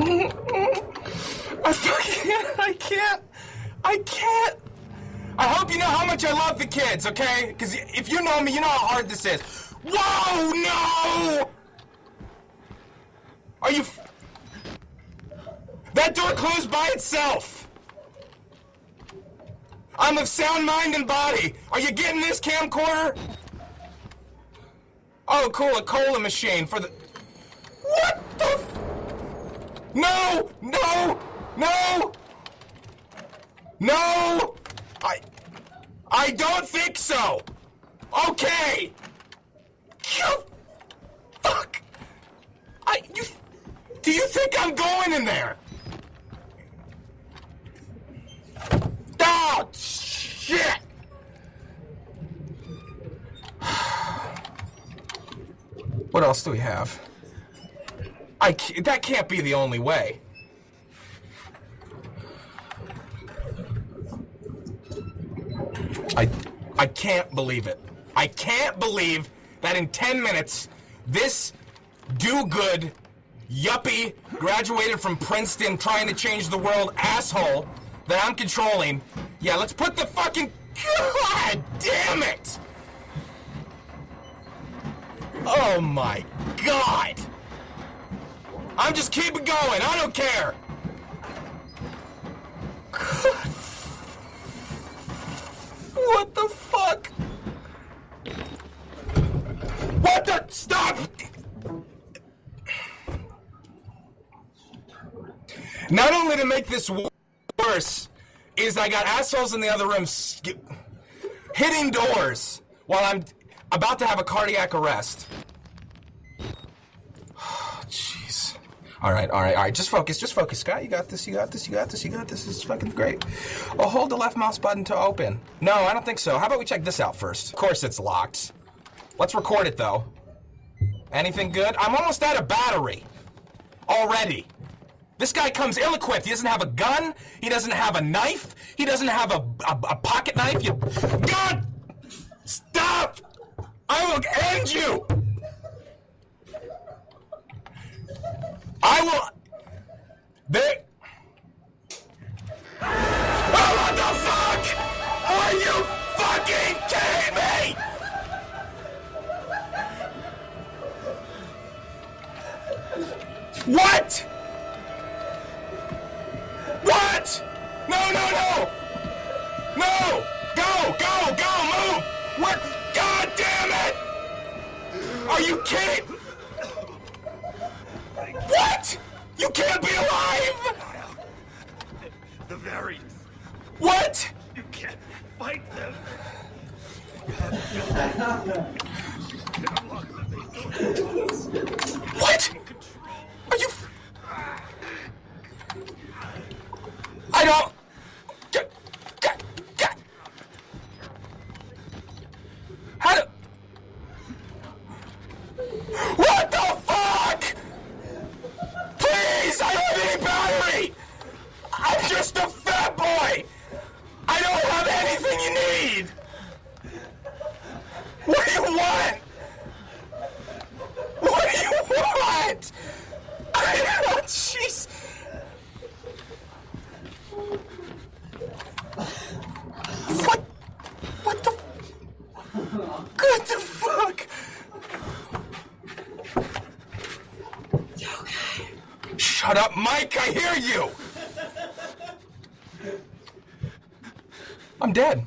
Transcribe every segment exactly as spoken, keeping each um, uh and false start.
I fucking, I can't, I can't. I hope you know how much I love the kids, okay? Because if you know me, you know how hard this is. Whoa, no! Are you... F that door closed by itself. I'm of sound mind and body. Are you getting this, camcorder? Oh, cool, a cola machine for the... What the... F no! No! No! No! I... I don't think so! Okay! You... Fuck! I... You... Do you think I'm going in there? Oh, shit! What else do we have? I can't, that can't be the only way. I, I can't believe it. I can't believe that in ten minutes, this do-good, yuppie, graduated from Princeton, trying to change the world asshole that I'm controlling. Yeah, let's put the fucking... God damn it! Oh my God! I'm just keep it going. I don't care. God. What the fuck? What the? Stop! Not only to make this worse, is I got assholes in the other room hitting doors while I'm about to have a cardiac arrest. Oh, jeez. All right, all right, all right. Just focus, just focus. Scott, you got this, you got this, you got this, you got this. This is fucking great. Oh, hold the left mouse button to open. No, I don't think so. How about we check this out first? Of course it's locked. Let's record it, though. Anything good? I'm almost out of battery. Already. This guy comes ill-equipped. He doesn't have a gun. He doesn't have a knife. He doesn't have a, a, a pocket knife. You... God! Stop! I will end you! I will... They... Oh, what the fuck? Are you fucking kidding me? What? What? No, no, no! No! Go, go, go, move! What? God damn it! Are you kidding? What? You can't be alive! The very... What? You can't fight them. What? Are you... I don't... How do... What the fuck? Please, I don't have any battery! I'm just a fat boy! I don't have anything you need! What do you want? What do you want? I don't... Jeez... What? What the? What the fuck? You okay? Shut up, Mike! I hear you. I'm dead.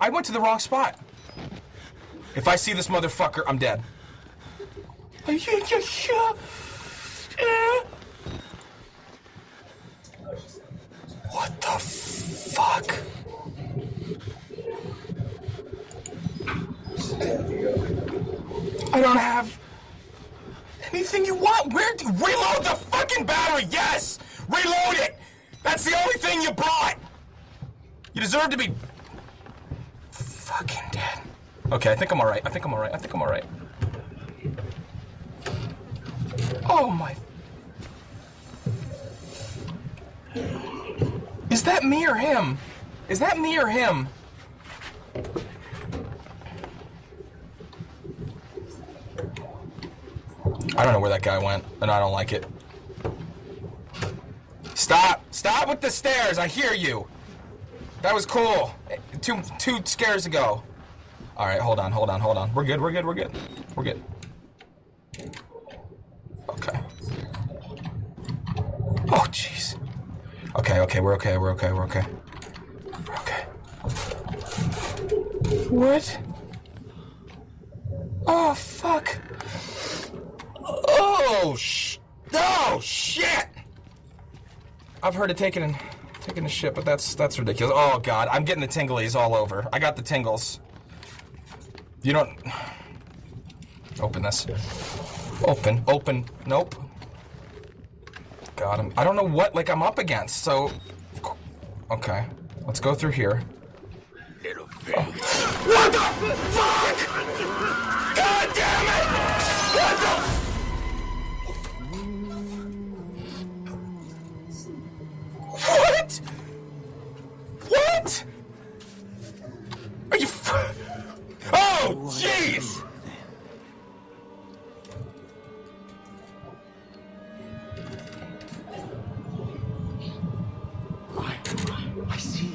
I went to the wrong spot. If I see this motherfucker, I'm dead. What the fuck? I don't have anything you want. Where do you reload the fucking battery? Yes! Reload it! That's the only thing you brought! You deserve to be fucking dead. Okay, I think I'm alright. I think I'm alright. I think I'm alright. Oh my. Is that me or him? Is that me or him? I don't know where that guy went, and I don't like it. Stop. Stop with the stairs. I hear you. That was cool. Two two scares ago. All right, hold on, hold on, hold on. We're good, we're good, we're good. We're good. Okay. Oh, jeez. Okay, okay, we're okay, we're okay, we're okay. We're okay. What? Oh, fuck. Oh, sh... Oh, shit! I've heard of taking and taking a shit, but that's that's ridiculous. Oh god, I'm getting the tinglies all over. I got the tingles. You don't open this. Open, open. Nope. God, I'm, I don't know what like I'm up against. So, okay, let's go through here. Little thing. Oh. What the fuck? God damn it! What the? What? What? Are you f- Oh, jeez! I, I see.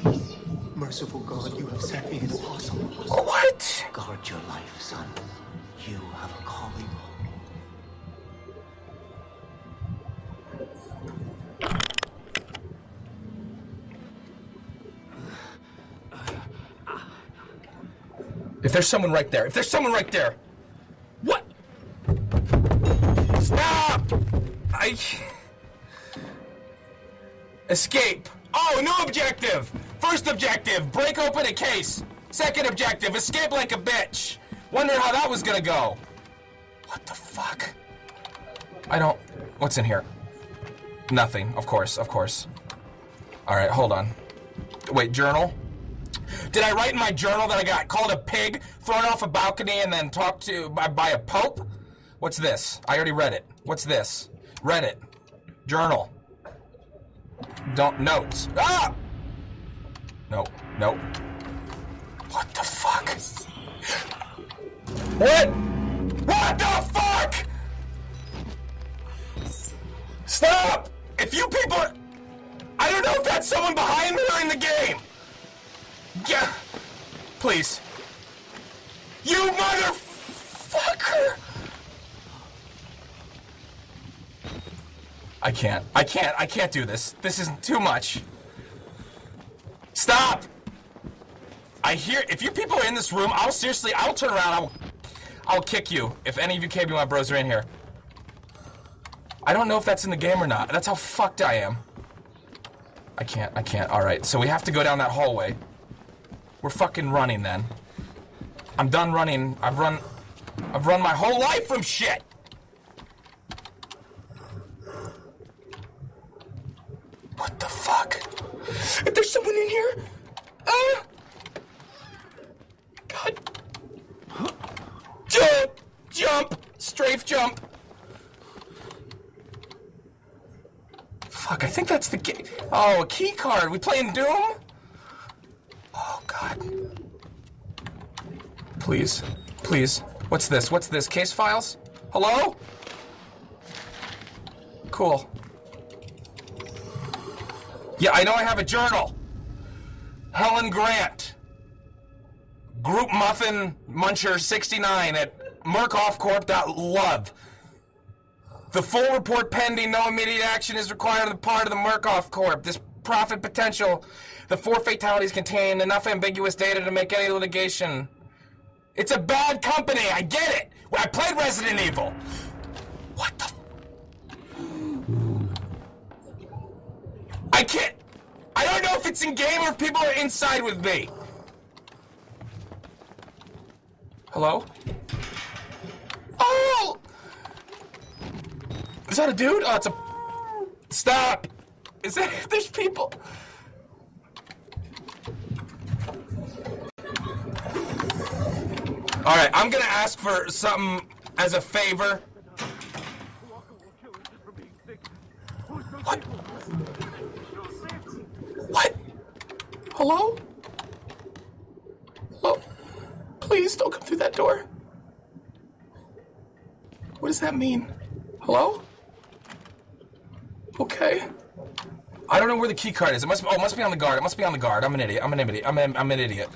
Merciful God, you have set me an apostle. What? Guard your life, son. You have a calling. If there's someone right there, if there's someone right there, what? Stop! I... Escape. Oh, new objective! First objective, break open a case. Second objective, escape like a bitch. Wonder how that was gonna go. What the fuck? I don't... What's in here? Nothing, of course, of course. Alright, hold on. Wait, journal? Did I write in my journal that I got called a pig, thrown off a balcony, and then talked to by, by a pope? What's this? I already read it. What's this? Read it. Journal. Don't notes. Ah! No. No. What the fuck? What? What the fuck? Stop! If you people are... I don't know if that's someone behind me or in the game. Yeah, please. You motherfucker! I can't. I can't. I can't do this. This isn't too much. Stop! I hear. If you people are in this room, I'll seriously. I'll turn around. I'll. I'll kick you if any of you K B M O D bros are in here. I don't know if that's in the game or not. That's how fucked I am. I can't. I can't. All right. So we have to go down that hallway. We're fucking running then. I'm done running. I've run I've run my whole life from shit. What the fuck? If there's someone in here? Ah! God. Jump! Jump! Strafe jump. Fuck, I think that's the key. Oh, a key card. We playing Doom? Oh, God. Please. Please. What's this? What's this? Case files? Hello? Cool. Yeah, I know I have a journal. Helen Grant. Group Muffin Muncher sixty-nine at murkoffcorp dot love. The full report pending. No immediate action is required on the part of the Murkoff Corp. This profit potential. The four fatalities contain enough ambiguous data to make any litigation. It's a bad company. I get it. I played Resident Evil. What the? I can't. I don't know if it's in game or if people are inside with me. Hello? Oh! Is that a dude? Oh, it's a. Stop! Is that? There's people. All right, I'm gonna ask for something as a favor. What? What? Hello? Hello? Please don't come through that door. What does that mean? Hello? Okay. I don't know where the key card is. It must be, oh, it must be on the guard. It must be on the guard. I'm an idiot. I'm an idiot. I'm an, I'm an idiot.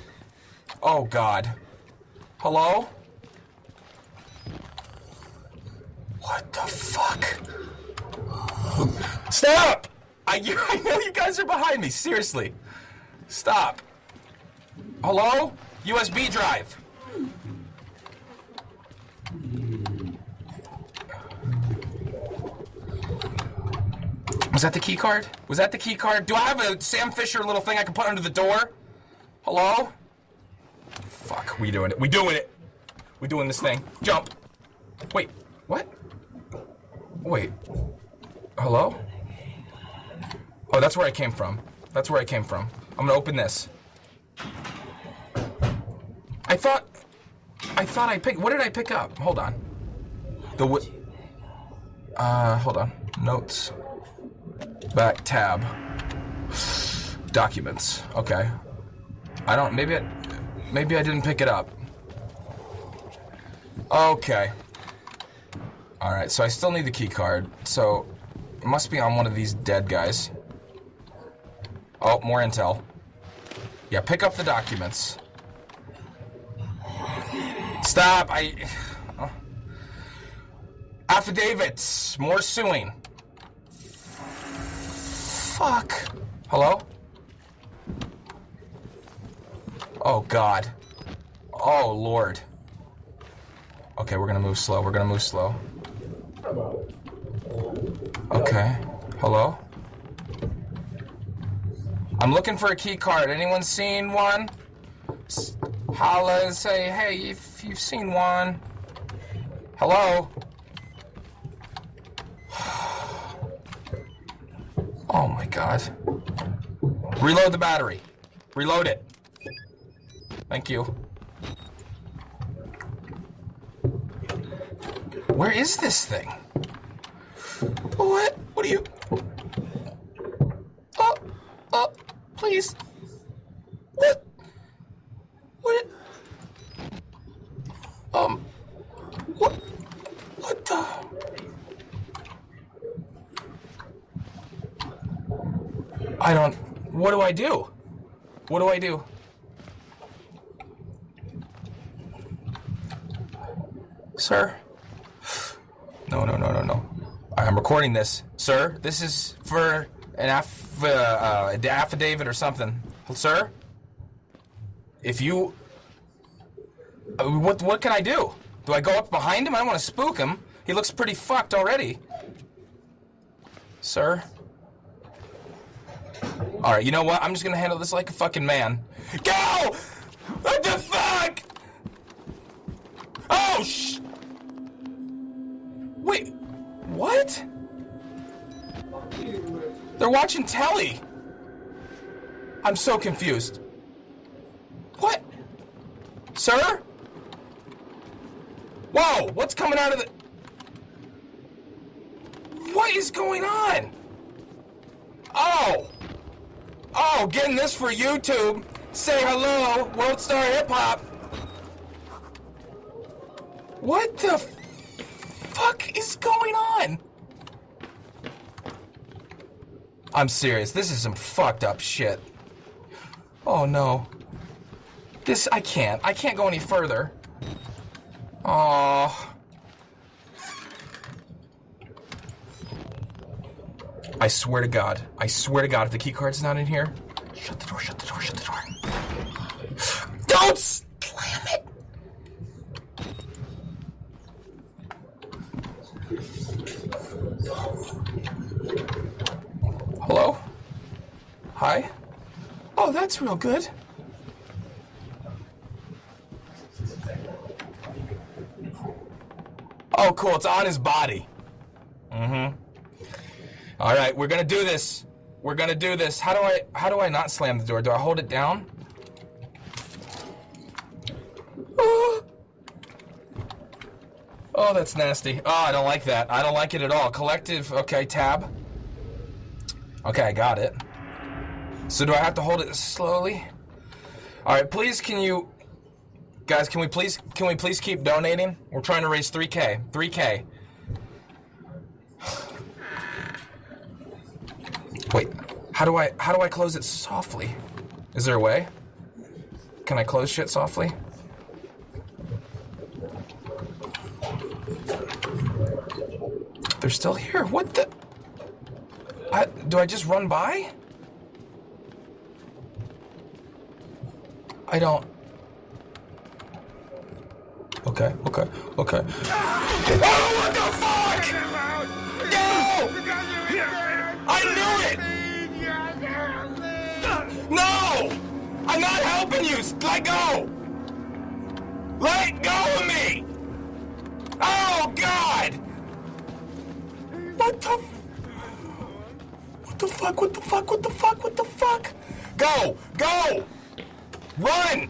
Oh, God. Hello? What the fuck? Stop! I, you, I know you guys are behind me. Seriously. Stop. Hello? U S B drive. Was that the key card? Was that the key card? Do I have a Sam Fisher little thing I can put under the door? Hello? Fuck, we doing it. We doing it. We doing this thing. Jump. Wait, what? Wait. Hello? Oh, that's where I came from. That's where I came from. I'm gonna open this. I thought... I thought I picked... What did I pick up? Hold on. The what... Uh, hold on. Notes. Back tab. Documents. Okay. I don't... Maybe I... Maybe I didn't pick it up. Okay. Alright, so I still need the key card. So, it must be on one of these dead guys. Oh, more intel. Yeah, pick up the documents. Stop! I... Uh, affidavits! More suing. Fuck. Hello? Oh, God. Oh, Lord. Okay, we're gonna move slow. We're gonna move slow. Okay. Hello? I'm looking for a key card. Anyone seen one? S holla and say, hey, if you've seen one. Hello? Oh, my God. Reload the battery. Reload it. Thank you. Where is this thing? What? What are you? Oh, oh, please. What? What? Um, what? What the? I don't, what do I do? What do I do? Sir? No, no, no, no, no. I'm recording this. Sir, this is for an aff uh, uh, affidavit or something. Sir? If you... Uh, what what can I do? Do I go up behind him? I don't want to spook him. He looks pretty fucked already. Sir? Alright, you know what? I'm just gonna handle this like a fucking man. Go! What the fuck? Oh, sh... Wait, what? They're watching telly. I'm so confused. What? Sir? Whoa, what's coming out of the... What is going on? Oh. Oh, getting this for YouTube. Say hello, World Star Hip Hop. What the f fuck is going on? I'm serious. This is some fucked up shit. Oh no. This I can't. I can't go any further. Oh. I swear to God. I swear to God. If the key card's not in here, shut the door. Shut the door. Shut the door. Don't slam it. Hello? Hi? Oh, that's real good. Oh, cool. It's on his body. Mm-hmm. All right, we're gonna do this. We're gonna do this. How do I? How do I not slam the door? Do I hold it down? Oh, oh that's nasty. Oh, I don't like that. I don't like it at all. Collective. Okay, tab. Okay, I got it. So do I have to hold it slowly? All right, please can you... Guys, can we please can we please keep donating? We're trying to raise three K. three K. Wait. How do I, how do I close it softly? Is there a way? Can I close shit softly? They're still here. What the? I, do I just run by? I don't. Okay, okay, okay. Ah! Oh, what the fuck! No! I knew it! No! I'm not helping you! Let go! Let go of me! Oh, God! What the... What the fuck, what the fuck, what the fuck, what the fuck? Go! Go! Run!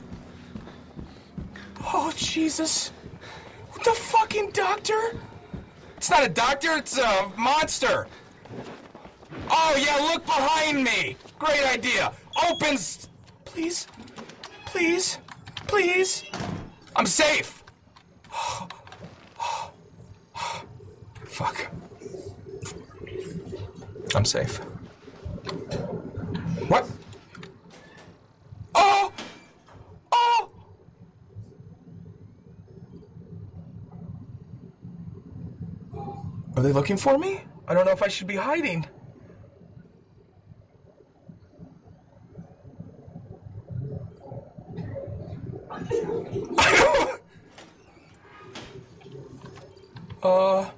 Oh, Jesus. What the fucking doctor? It's not a doctor, it's a monster. Oh, yeah, look behind me. Great idea. Opens. Please. Please. Please. I'm safe. Oh. Oh. Oh. Fuck. I'm safe. What? Oh! Oh! Are they looking for me? I don't know if I should be hiding. Uh,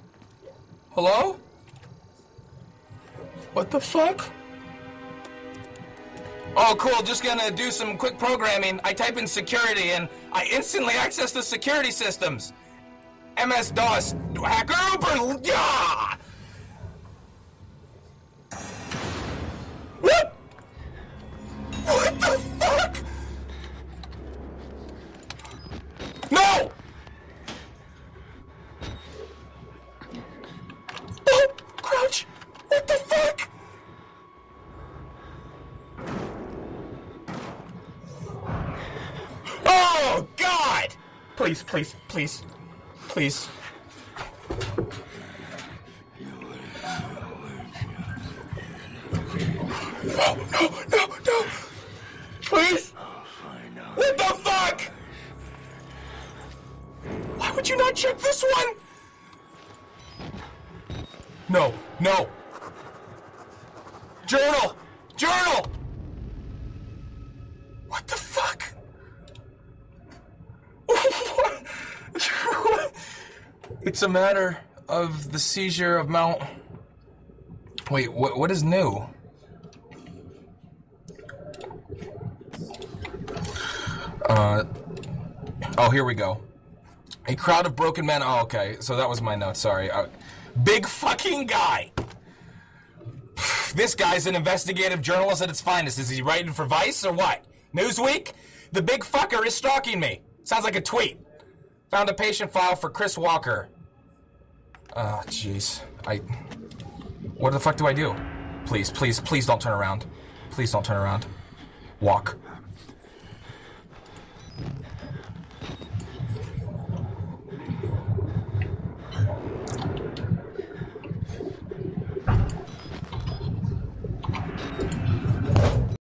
hello? What the fuck? Oh, cool, just gonna do some quick programming. I type in security and I instantly access the security systems. M S DOS, hacker, Uber, yeah! What? What the fuck? No! What the fuck? Oh, God! Please, please, please, please. No, no, no, no! Please! What the fuck? Why would you not check this one? No, no. Journal! Journal! What the fuck? It's a matter of the seizure of Mount... Wait, what, what is new? Uh... Oh, here we go. A crowd of broken men... Oh, okay. So that was my note. Sorry. Uh, big fucking guy! This guy's an investigative journalist at its finest. Is he writing for Vice or what? Newsweek? The big fucker is stalking me. Sounds like a tweet. Found a patient file for Chris Walker. Oh, jeez. I... What the fuck do I do? Please, please, please don't turn around. Please don't turn around. Walk.